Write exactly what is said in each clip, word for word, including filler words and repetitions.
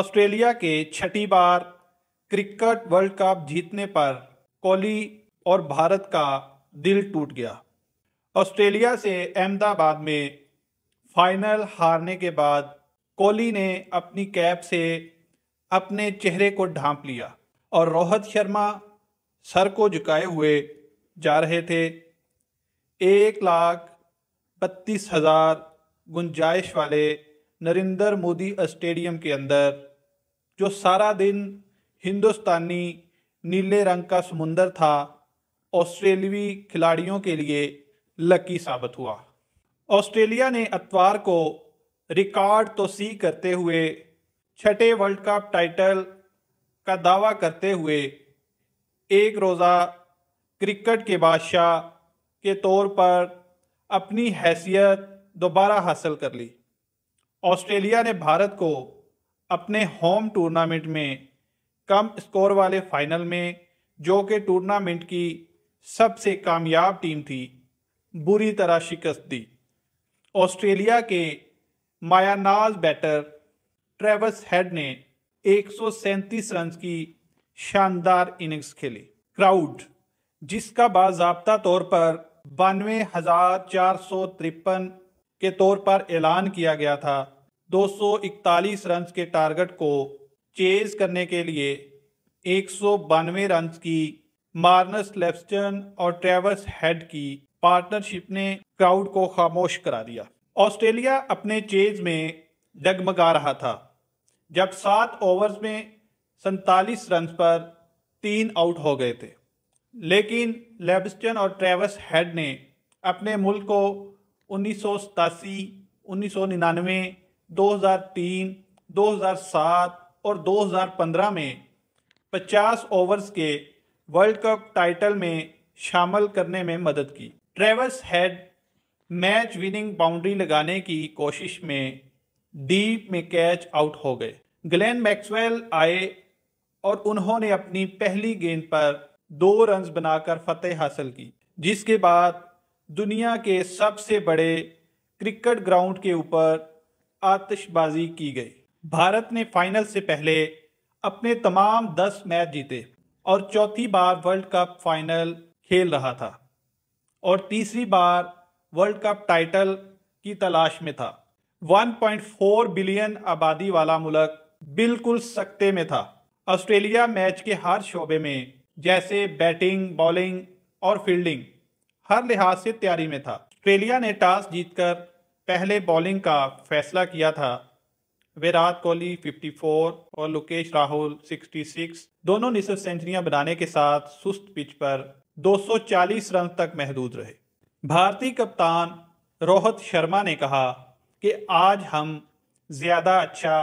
Australia के छठी बार cricket world cup जीतने पर कोहली और भारत का दिल टूट गया। ऑस्ट्रेलिया से अहमदाबाद में फाइनल हारने के बाद कोहली ने अपनी कैप से अपने चेहरे को ढांप लिया और रोहित शर्मा सर को झुकाए हुए जा रहे थे। एक लाख बत्तीस हजार गुंजाइश वाले नरेंद्र मोदी स्टेडियम के अंदर जो सारा दिन हिंदुस्तानी नीले रंग का समुंदर था, ऑस्ट्रेलियाई खिलाड़ियों के लिए लकी साबित हुआ। ऑस्ट्रेलिया ने इतवार को रिकॉर्ड तोसी करते हुए छठे वर्ल्ड कप टाइटल का दावा करते हुए एक रोज़ा क्रिकेट के बादशाह के तौर पर अपनी हैसियत दोबारा हासिल कर ली। ऑस्ट्रेलिया ने भारत को अपने होम टूर्नामेंट में कम स्कोर वाले फाइनल में, जो कि टूर्नामेंट की सबसे कामयाब टीम थी, बुरी तरह शिकस्त दी। ऑस्ट्रेलिया के मायानाज बैटर ट्रेविस हेड ने एक सौ सैंतीस रन की शानदार इनिंग्स खेली। क्राउड, जिसका बाज़ाब्ता तौर पर बानवे हजार चार सौ तिरपन के तौर पर ऐलान किया गया था, दो सौ इकतालीस रन के टारगेट को चेज करने के लिए एक सौ बानवे रन की मार्नस लैबुस्चैन और ट्रेविस हेड की पार्टनरशिप ने क्राउड को खामोश करा दिया। ऑस्ट्रेलिया अपने चेज में डगमगा रहा था जब सात ओवर्स में सैंतालीस रन पर तीन आउट हो गए थे, लेकिन लैबुस्चैन और ट्रेविस हेड ने अपने मुल्क को उन्नीस सौ सतासी, उन्नीस सौ निन्यानवे, दो हज़ार तीन, दो हज़ार सात और दो हज़ार पंद्रह में पचास ओवर्स के वर्ल्ड कप टाइटल में शामिल करने में मदद की। Travis Head match winning boundary लगाने की कोशिश में डीप में कैच आउट हो गए। ग्लेन मैक्सवेल आए और उन्होंने अपनी पहली गेंद पर दो रन बनाकर फतेह हासिल की, जिसके बाद दुनिया के सबसे बड़े क्रिकेट ग्राउंड के ऊपर आतिशबाजी की गई। भारत ने फाइनल से पहले अपने तमाम दस मैच जीते और चौथी बार वर्ल्ड कप फाइनल खेल रहा था और तीसरी बार वर्ल्ड कप टाइटल की तलाश में था। एक पॉइंट चार बिलियन आबादी वाला मुल्क बिल्कुल सकते में था। ऑस्ट्रेलिया मैच के हर शोबे में, जैसे बैटिंग, बॉलिंग और फील्डिंग, हर लिहाज से तैयारी में था। ऑस्ट्रेलिया ने टॉस जीतकर पहले बॉलिंग का फैसला किया था। विराट कोहली चौवन और लोकेश राहुल छियासठ दोनों निसफ सेंचुरियां बनाने के साथ सुस्त पिच पर दो सौ चालीस रन तक महदूद रहे। भारतीय कप्तान रोहित शर्मा ने कहा कि आज हम ज्यादा अच्छा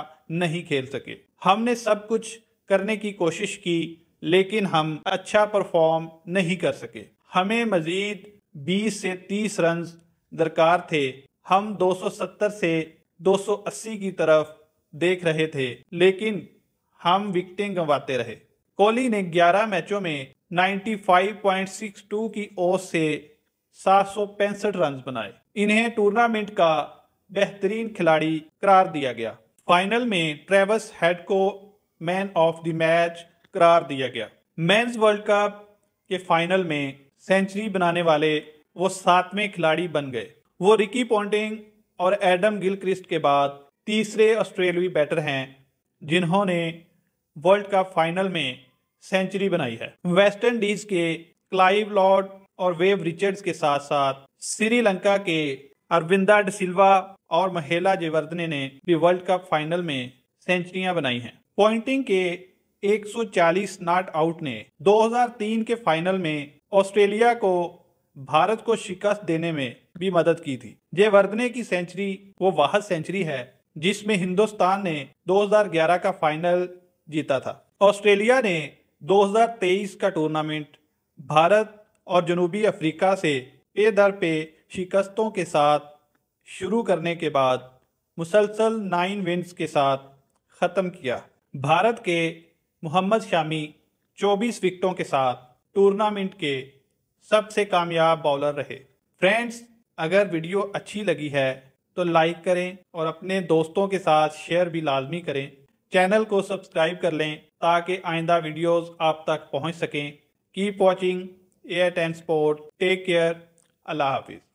नहीं खेल सके। हमने सब कुछ करने की कोशिश की, लेकिन हम अच्छा परफॉर्म नहीं कर सके। हमें मजीद बीस से तीस रन दरकार थे। हम दो सौ सत्तर से दो सौ अस्सी की तरफ देख रहे थे, लेकिन हम विकेटें गंवाते रहे। कोहली ने ग्यारह मैचों में पचानवे पॉइंट बासठ की औसत से सात सौ पैंसठ रन बनाए। इन्हें टूर्नामेंट का बेहतरीन खिलाड़ी करार दिया गया। फाइनल में ट्रेविस हेड को मैन ऑफ द मैच करार दिया गया। मेंस वर्ल्ड कप के फाइनल में सेंचुरी बनाने वाले वो सातवें खिलाड़ी बन गए। वो रिकी पोंटिंग और एडम गिलक्रिस्ट के बाद तीसरे ऑस्ट्रेलियाई बैटर हैं जिन्होंने वर्ल्ड कप फाइनल में सेंचुरी बनाई है। वेस्ट इंडीज के क्लाइव लॉयड और वेव रिचर्ड्स के साथ साथ श्रीलंका के अरविंदा डे सिल्वा और महेला जयवर्धने ने भी वर्ल्ड कप फाइनल में सेंचुरियां बनाई हैं। पोंटिंग के एक सौ चालीस नॉट आउट ने दो हज़ार तीन के फाइनल में ऑस्ट्रेलिया को भारत को शिकस्त देने में भी मदद की थी। जयवर्धने की सेंचुरी वो वाहद सेंचुरी है जिसमें हिंदुस्तान ने दो हज़ार ग्यारह का फाइनल जीता था। ऑस्ट्रेलिया ने दो हज़ार तेईस का टूर्नामेंट भारत और जनूबी अफ्रीका से पे दर पे शिकस्तों के साथ शुरू करने के बाद मुसलसल नाइन विन्स के साथ ख़त्म किया। भारत के मोहम्मद शामी चौबीस विकेटों के साथ टूर्नामेंट के सबसे कामयाब बॉलर रहे। फ्रेंड्स, अगर वीडियो अच्छी लगी है तो लाइक करें और अपने दोस्तों के साथ शेयर भी लाजमी करें। चैनल को सब्सक्राइब कर लें ताकि आइंदा वीडियोस आप तक पहुंच सकें। Keep watching air ten sport. Take care. अल्लाह हाफिज़।